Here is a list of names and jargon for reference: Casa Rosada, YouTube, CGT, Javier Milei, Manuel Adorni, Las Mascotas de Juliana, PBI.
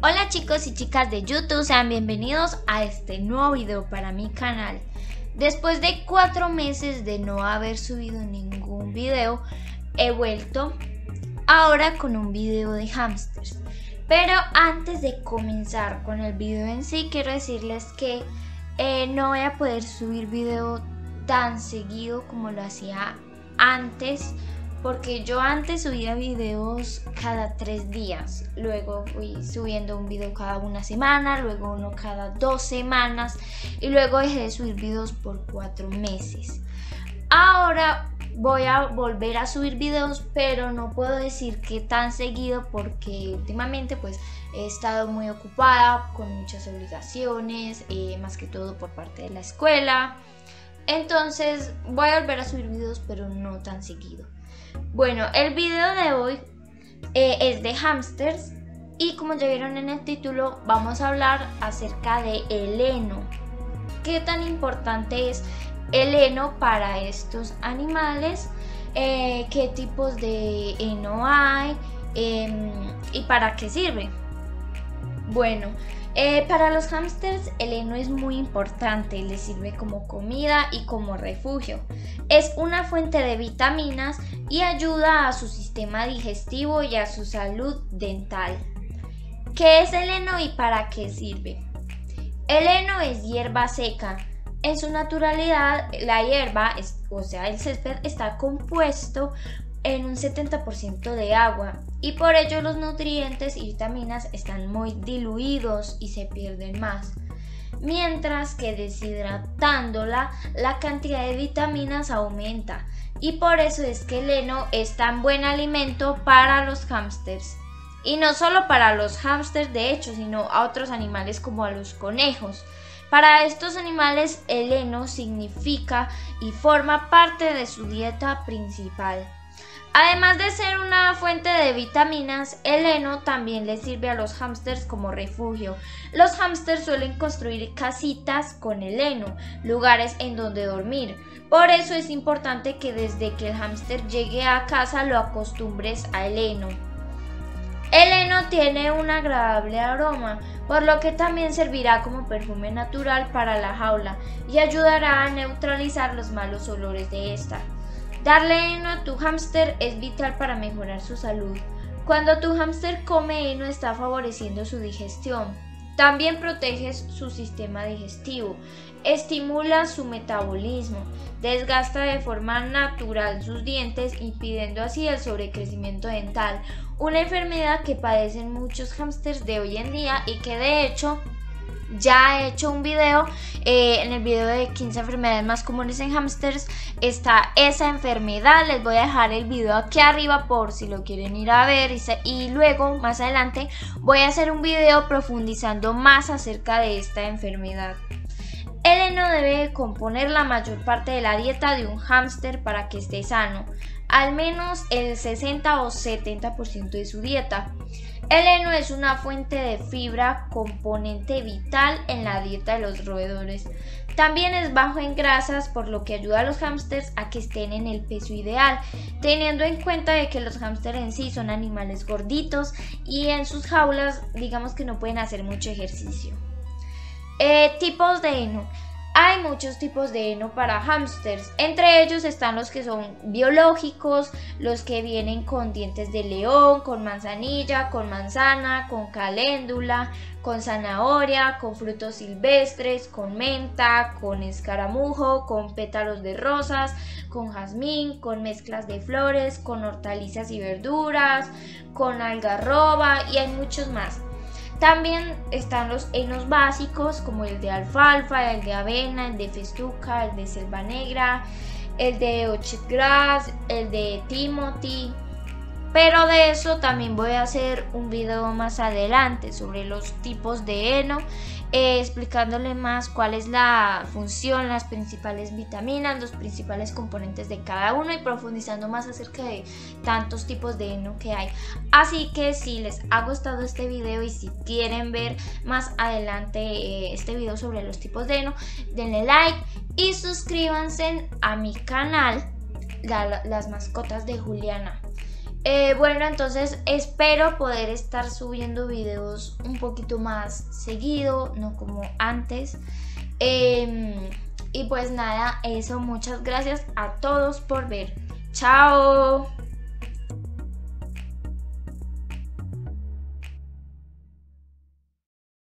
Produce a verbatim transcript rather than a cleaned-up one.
Hola chicos y chicas de YouTube, sean bienvenidos a este nuevo video para mi canal. Después de cuatro meses de no haber subido ningún video, he vuelto ahora con un video de hamsters. Pero antes de comenzar con el video en sí, quiero decirles que eh, no voy a poder subir video tan seguido como lo hacía antes, porque yo antes subía videos cada tres días, luego fui subiendo un video cada una semana, luego uno cada dos semanas y luego dejé de subir videos por cuatro meses. Ahora voy a volver a subir videos, pero no puedo decir que tan seguido porque últimamente pues he estado muy ocupada con muchas obligaciones, eh, más que todo por parte de la escuela. Entonces voy a volver a subir videos, pero no tan seguido. Bueno, el video de hoy eh, es de hamsters y, como ya vieron en el título, vamos a hablar acerca de el heno. ¿Qué tan importante es el heno para estos animales? Eh, ¿Qué tipos de heno hay? Eh, ¿Y para qué sirve? Bueno, eh, para los hámsters el heno es muy importante, les sirve como comida y como refugio. Es una fuente de vitaminas y ayuda a su sistema digestivo y a su salud dental. ¿Qué es el heno y para qué sirve? El heno es hierba seca. En su naturalidad, la hierba, o sea el césped, está compuesto en un setenta por ciento de agua, y por ello los nutrientes y vitaminas están muy diluidos y se pierden más, mientras que deshidratándola la cantidad de vitaminas aumenta, y por eso es que el heno es tan buen alimento para los hámsters. Y no solo para los hámsters, de hecho, sino a otros animales como a los conejos. Para estos animales el heno significa y forma parte de su dieta principal. Además de ser una fuente de vitaminas, el heno también les sirve a los hámsters como refugio. Los hámsters suelen construir casitas con el heno, lugares en donde dormir. Por eso es importante que desde que el hámster llegue a casa lo acostumbres al heno. El heno tiene un agradable aroma, por lo que también servirá como perfume natural para la jaula y ayudará a neutralizar los malos olores de esta. Darle heno a tu hámster es vital para mejorar su salud. Cuando tu hámster come heno está favoreciendo su digestión. También proteges su sistema digestivo, estimula su metabolismo, desgasta de forma natural sus dientes, impidiendo así el sobrecrecimiento dental, una enfermedad que padecen muchos hámsters de hoy en día y que de hecho ya he hecho un video, eh, en el video de quince enfermedades más comunes en hámsters está esa enfermedad. Les voy a dejar el video aquí arriba por si lo quieren ir a ver, y, se, y luego más adelante voy a hacer un video profundizando más acerca de esta enfermedad. El heno debe componer la mayor parte de la dieta de un hámster para que esté sano, al menos el sesenta o setenta por ciento de su dieta. El heno es una fuente de fibra, componente vital en la dieta de los roedores. También es bajo en grasas, por lo que ayuda a los hámsters a que estén en el peso ideal, teniendo en cuenta de que los hámsters en sí son animales gorditos y en sus jaulas digamos que no pueden hacer mucho ejercicio. Eh, tipos de heno. Hay muchos tipos de heno para hámsters, entre ellos están los que son biológicos, los que vienen con dientes de león, con manzanilla, con manzana, con caléndula, con zanahoria, con frutos silvestres, con menta, con escaramujo, con pétalos de rosas, con jazmín, con mezclas de flores, con hortalizas y verduras, con algarroba y hay muchos más. También están los henos básicos como el de alfalfa, el de avena, el de festuca, el de selva negra, el de ochitgras, el de Timothy. Pero de eso también voy a hacer un video más adelante sobre los tipos de heno, eh, explicándole más cuál es la función, las principales vitaminas, los principales componentes de cada uno y profundizando más acerca de tantos tipos de heno que hay. Así que si les ha gustado este video y si quieren ver más adelante eh, este video sobre los tipos de heno, denle like y suscríbanse a mi canal, la, Las Mascotas de Juliana. Eh, bueno, entonces espero poder estar subiendo videos un poquito más seguido, no como antes. Eh, y pues nada, eso, muchas gracias a todos por ver. ¡Chao!